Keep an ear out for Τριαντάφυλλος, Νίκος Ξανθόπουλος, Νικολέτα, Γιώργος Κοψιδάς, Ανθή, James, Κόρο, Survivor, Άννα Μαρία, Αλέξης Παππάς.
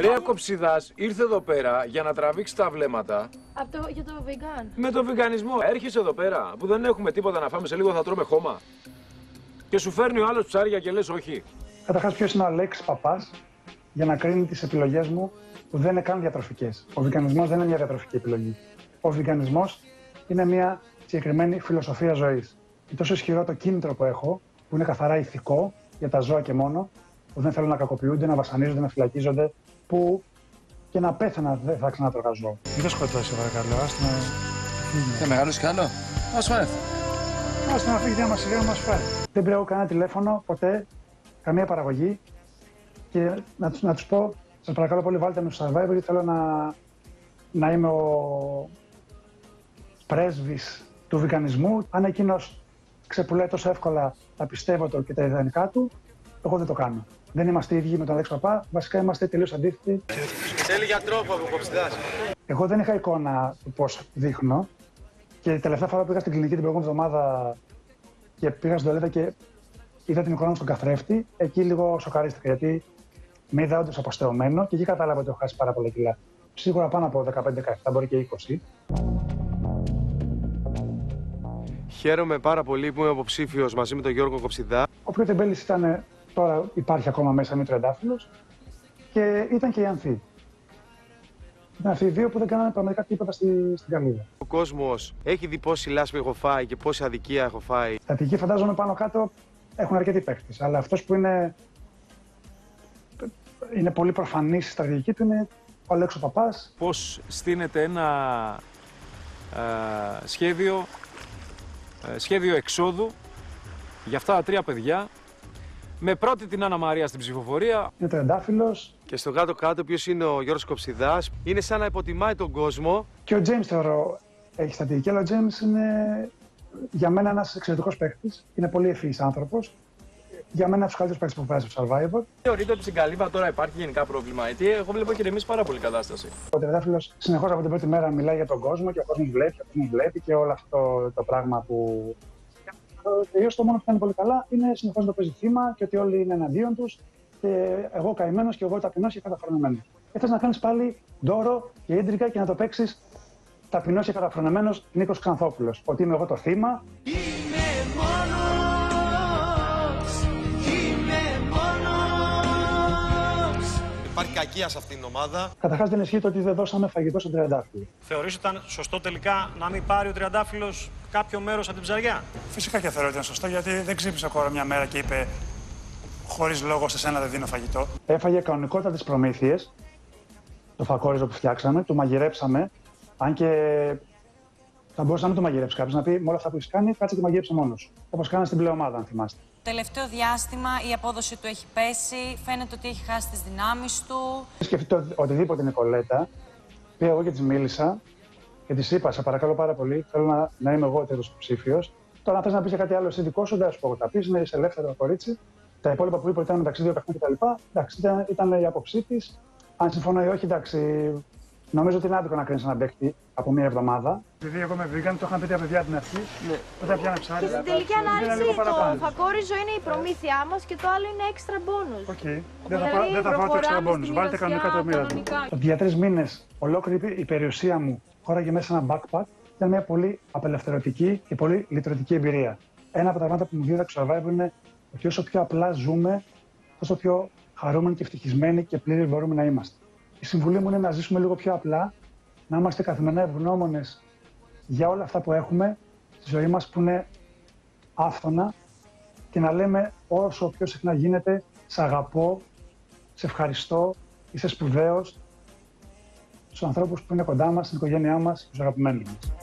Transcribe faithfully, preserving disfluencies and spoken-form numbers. Ρε ο Κοψιδάς ήρθε εδώ πέρα για να τραβήξει τα βλέμματα. Απ' το, για το βιγάν. Με το βιγανισμό. Έρχεσαι εδώ πέρα που δεν έχουμε τίποτα να φάμε, σε λίγο θα τρώμε χώμα. Και σου φέρνει ο άλλος ψάρια και λες όχι. Καταρχάς, ποιος είναι ο Αλέξης Παππάς για να κρίνει τις επιλογές μου που δεν είναι καν διατροφικές. Ο βιγανισμός δεν είναι μια διατροφική επιλογή. Ο βιγανισμός είναι μια συγκεκριμένη φιλοσοφία ζωής. Είναι τόσο ισχυρό το κίνητρο που έχω, που είναι καθαρά ηθικό για τα ζώα και μόνο, που δεν θέλουν να κακοποιούνται, να βασανίζονται, να φυλακίζονται, που και να πέθανα δεν θα ξανατρώγα ζώο. Μην το σκοτώσει, παρακαλώ. Ας να φύγει. Είναι μεγάλο σκάλο. Ας φέρει. Ας να φύγει, άμα σιγά μας φέρει. Δεν πήρε κανένα τηλέφωνο, ποτέ, καμία παραγωγή. Και να τους, να τους πω, σας παρακαλώ πολύ, βάλτε με στο Survivor, θέλω να, να είμαι ο πρέσβης του βιγανισμού. Αν εκείνος ξεπουλάει τόσο εύκολα τα πιστεύω του και τα ιδανικά του, εγώ δεν το κάνω. Δεν είμαστε ίδιοι με τον Αλέξη Παπά, βασικά είμαστε τελείως αντίθετοι. Θέλει για τρόπο από Κοψιδάς. Εγώ δεν είχα εικόνα του πώς δείχνω. Και η τελευταία φορά που πήγα στην κλινική την προηγούμενη εβδομάδα και πήγα στην τουαλέτα και είδα την εικόνα μου στον καθρέφτη, εκεί λίγο σοκαρίστηκα γιατί με είδα όντως αποστεωμένο και εκεί κατάλαβα ότι έχω χάσει πάρα πολλά κιλά. Σίγουρα πάνω από δεκαπέντε δεκαεπτά, μπορεί και είκοσι. Χαίρομαι πάρα πολύ που είμαι υποψήφιος μαζί με τον Γιώργο Κοψιδά. Ο πιο τεμπέλης ήταν, τώρα υπάρχει ακόμα μέσα, με Τριαντάφυλλος και ήταν και η Ανθή. Ήταν αυτοί οι δύο που δεν κάνανε πραγματικά τίποτα στη, στην καλύβα. Ο κόσμος έχει δει πόση λάσπη έχω φάει και πόση αδικία έχω φάει. Τα τυχή φαντάζομαι πάνω κάτω έχουν αρκετοί παίκτες, αλλά αυτός που είναι, είναι πολύ προφανής η στρατηγική του είναι ο Αλέξης Παππάς. Πώς στείνεται ένα ε, σχέδιο. Σχέδιο εξόδου για αυτά τα τρία παιδιά, με πρώτη την Άννα Μαρία στην ψηφοφορία. Είναι Τριαντάφυλλος. Και στο κάτω-κάτω, ποιος είναι ο Γιώργος Κοψιδάς, είναι σαν να υποτιμάει τον κόσμο. Και ο James θεωρώ έχει στατηγική, αλλά ο James είναι για μένα ένας εξαιρετικός παίκτης. Είναι πολύ ευφυής άνθρωπος. Για μένα, του καλύτερου παίκτε που βγάζει στο Survivor. Θεωρείτε ότι στην καλύβα τώρα υπάρχει γενικά πρόβλημα, γιατί εγώ βλέπω και εμεί πάρα πολύ κατάσταση. Ο Τριαντάφυλλος συνεχώς από την πρώτη μέρα μιλάει για τον κόσμο και ο κόσμος βλέπει και ο κόσμος βλέπει και όλο αυτό το πράγμα που. Τελείω το μόνο που κάνει πολύ καλά είναι συνεχώς να το παίζει θύμα και ότι όλοι είναι εναντίον του. Και εγώ καημένος και εγώ ταπεινός και καταφρονεμένος. Και θες να κάνει πάλι ντόρο και ίντρικα και να το παίξει ταπεινός και καταφρονεμένος Νίκος Ξανθόπουλος. Ότι είμαι εγώ το θύμα. Υπάρχει κακία σε αυτήν την ομάδα. Καταρχάς δεν ισχύει το ότι δεν δώσαμε φαγητό στον Τριαντάφυλλο. Θεωρείς ότι ήταν σωστό τελικά να μην πάρει ο Τριαντάφυλλος κάποιο μέρος από την ψαριά? Φυσικά και θεωρώ ότι ήταν σωστό, γιατί δεν ξύπνησε ο κόρο μια μέρα και είπε χωρίς λόγο σε σένα δεν δίνω φαγητό. Έφαγε κανονικότατα τις προμήθειες, το φακόριζο που φτιάξαμε, το μαγειρέψαμε. Αν και θα μπορούσε να μην το μαγειρέψει κάποιος, να πει με όλα αυτά που έχεις κάνει, κάτσε και μαγειρέψε μόνος. Όπως κάνανε στην πλεομάδα, αν θυμάστε. Το τελευταίο διάστημα η απόδοση του έχει πέσει, φαίνεται ότι έχει χάσει τις δυνάμεις του. Σκεφτείτε οτιδήποτε Νικολέτα, πήγα εγώ και της μίλησα και της είπα, σε παρακαλώ πάρα πολύ, θέλω να, να είμαι εγώ ο τέτοιος ψήφιος. Τώρα, αν θες να πεις κάτι άλλο, εσύ δικό σου, δεν σου πω, τα πεις, είναι ελεύθερο κορίτσι. Τα υπόλοιπα που είπε ήταν μεταξύ δύο παιχνών κτλ. Εντάξει, ήταν, ήταν η άποψή της. Αν συμφωνώ ή όχι, εντάξει. Νομίζω ότι είναι άδικο να κρίνεις έναν παίκτη από μία εβδομάδα. Επειδή εγώ είμαι vegan, το είχαν πει τα παιδιά την αρχή. Ναι. Όταν πιάνε ψάρι. Και στην τελική ανάλυση το φακόριζο είναι η προμήθειά μας και το άλλο είναι έξτρα μπόνους. Οκ. Okay. Δεν θα, δηλαδή, θα φάω το έξτρα μπόνους. Βάλτε κανονικά το μοίρα του. Για τρεις μήνες ολόκληρη η περιουσία μου χώραγε μέσα ένα backpack. Ήταν μια πολύ απελευθερωτική και πολύ λυτρωτική εμπειρία. Ένα από τα πράγματα που μου δίδαξε ο Survivor είναι ότι όσο πιο απλά ζούμε, τόσο πιο χαρούμενοι και ευτυχισμένοι και πλήρη μπορούμε να είμαστε. Η συμβουλή μου είναι να ζήσουμε λίγο πιο απλά, να είμαστε καθημερινά ευγνώμονες για όλα αυτά που έχουμε στη ζωή μας που είναι άφθονα και να λέμε όσο πιο συχνά γίνεται «Σ' αγαπώ, σε ευχαριστώ, είσαι σπουδαίος» στους ανθρώπους που είναι κοντά μας, στην οικογένειά μας, στους αγαπημένους μας.